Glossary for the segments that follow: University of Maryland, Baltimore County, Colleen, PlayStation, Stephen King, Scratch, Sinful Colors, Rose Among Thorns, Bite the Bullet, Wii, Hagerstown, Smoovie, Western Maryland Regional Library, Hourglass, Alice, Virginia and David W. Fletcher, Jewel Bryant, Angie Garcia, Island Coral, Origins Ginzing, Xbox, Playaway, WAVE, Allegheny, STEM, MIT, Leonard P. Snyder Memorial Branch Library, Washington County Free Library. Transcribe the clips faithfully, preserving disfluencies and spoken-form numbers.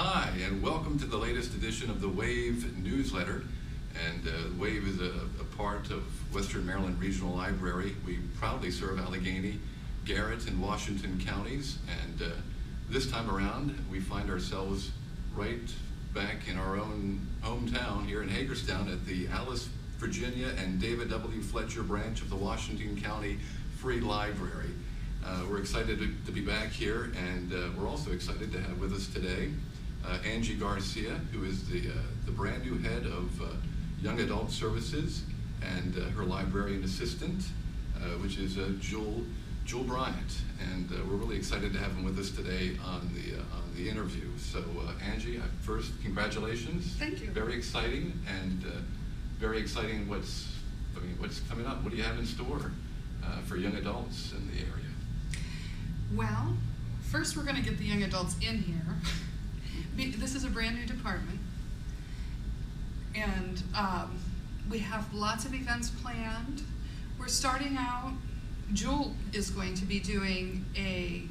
Hi, and welcome to the latest edition of the WAVE newsletter. And uh, WAVE is a, a part of Western Maryland Regional Library. We proudly serve Allegheny, Garrett, and Washington counties. And uh, this time around, we find ourselves right back in our own hometown here in Hagerstown at the Alice, Virginia and David W. Fletcher branch of the Washington County Free Library. Uh, we're excited to, to be back here, and uh, we're also excited to have with us today uh, Angie Garcia, who is the, uh, the brand new head of uh, Young Adult Services, and uh, her librarian assistant, uh, which is uh, Jewel, Jewel Bryant. And uh, we're really excited to have him with us today on the, uh, on the interview. So uh, Angie, first, congratulations. Thank you. Very exciting, and uh, very exciting what's, I mean, what's coming up. What do you have in store uh, for young adults in the area? Well, first we're going to get the young adults in here. This is a brand new department, and um, we have lots of events planned. We're starting out, Jewel is going to be doing a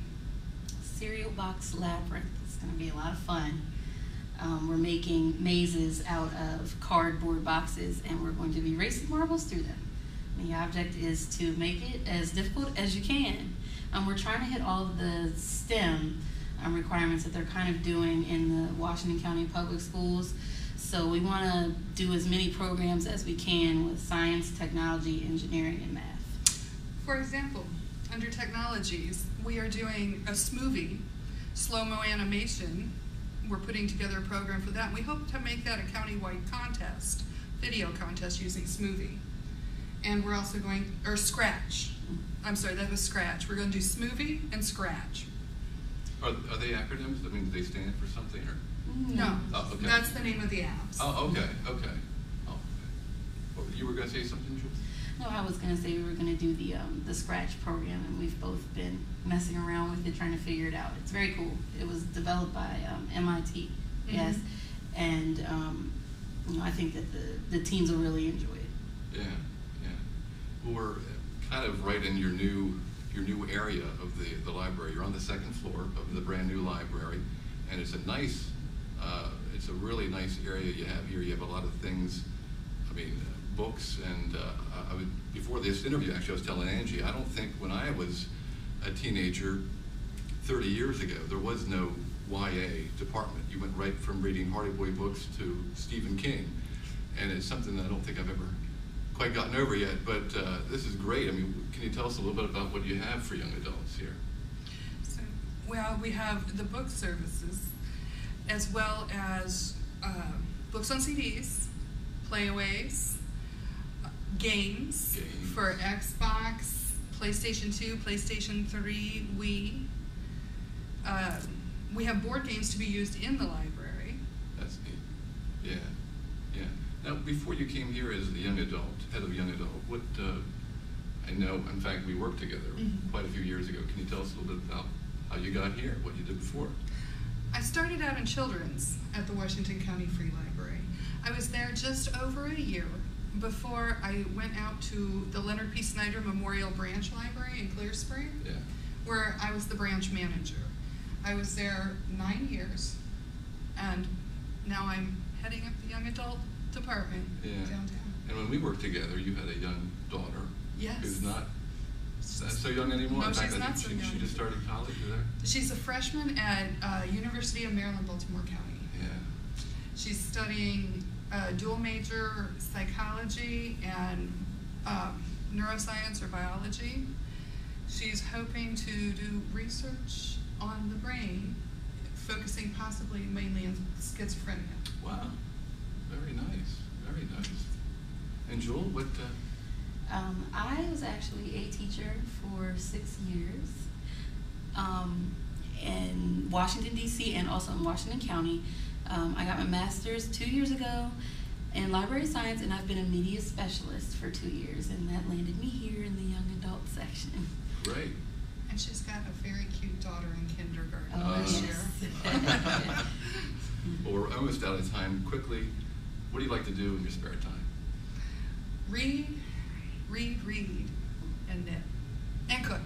cereal box labyrinth. It's going to be a lot of fun. Um, we're making mazes out of cardboard boxes, and we're going to be racing marbles through them. And the object is to make it as difficult as you can. Um, we're trying to hit all of the STEM um, requirements that they're kind of doing in the Washington County Public Schools. So we want to do as many programs as we can with science, technology, engineering, and math. For example, under technologies, we are doing a Smoovie, slow-mo animation. We're putting together a program for that. We hope to make that a county-wide contest, video contest using Smoovie. And we're also going, or Scratch. I'm sorry, that was Scratch. We're going to do Smoovie and Scratch. Are, are they acronyms? I mean, do they stand for something? Or? No. Oh, okay. That's the name of the apps. Oh, okay, okay. Oh, okay. You were going to say something, Jewel? No, I was going to say we were going to do the um, the Scratch program, and we've both been messing around with it, trying to figure it out. It's very cool. It was developed by um, M I T, mm-hmm. Yes, and um, you know, I think that the, the teens will really enjoy it. Yeah, yeah. Well, we're kind of right in your new your new area of the, the library. You're on the second floor of the brand new library, and it's a nice, uh, it's a really nice area you have here. You have a lot of things, I mean, uh, books, and uh, I would, before this interview, actually, I was telling Angie, I don't think when I was a teenager thirty years ago, there was no Y A department. You went right from reading Hardy Boy books to Stephen King, and it's something that I don't think I've ever quite gotten over yet, but uh, this is great. I mean, can you tell us a little bit about what you have for young adults here? So, well, we have the book services, as well as uh, books on C Ds, playaways, uh, games, games for Xbox, PlayStation two, PlayStation three, Wii. Uh, we have board games to be used in the library. That's neat. Yeah. Now, before you came here as the young adult, head of young adult, what, uh, I know, in fact, we worked together mm-hmm. quite a few years ago. Can you tell us a little bit about how you got here, what you did before? I started out in children's at the Washington County Free Library. I was there just over a year before I went out to the Leonard P. Snyder Memorial Branch Library in Clear Spring, yeah. where I was the branch manager. I was there nine years, and now I'm heading up the young adult department yeah. downtown. And when we worked together, you had a young daughter. Yes. Who's not so young anymore. No, she's not so young. She just started college, there. She's a freshman at uh, University of Maryland, Baltimore County. Yeah. She's studying uh, dual major psychology and um, neuroscience or biology. She's hoping to do research on the brain, focusing possibly mainly on schizophrenia. Wow. Very nice, very nice. And Jewel, what? Uh... Um, I was actually a teacher for six years um, in Washington, D C, and also in Washington County. Um, I got my master's two years ago in library science, and I've been a media specialist for two years, and that landed me here in the young adult section. Great. And she's got a very cute daughter in kindergarten oh, this yes. year. Well, we're almost out of time. Quickly, what do you like to do in your spare time? Read, read, read, and knit, and cook.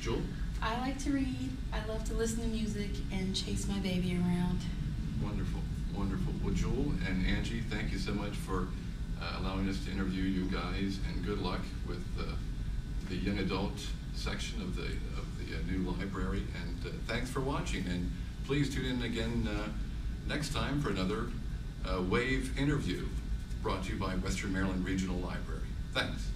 Jewel? I like to read. I love to listen to music and chase my baby around. Wonderful, wonderful. Well, Jewel and Angie, thank you so much for uh, allowing us to interview you guys, and good luck with uh, the young adult section of the of the uh, new library. And uh, thanks for watching. And please tune in again uh, next time for another uh, WAVE interview, brought to you by Western Maryland Regional Library. Thanks.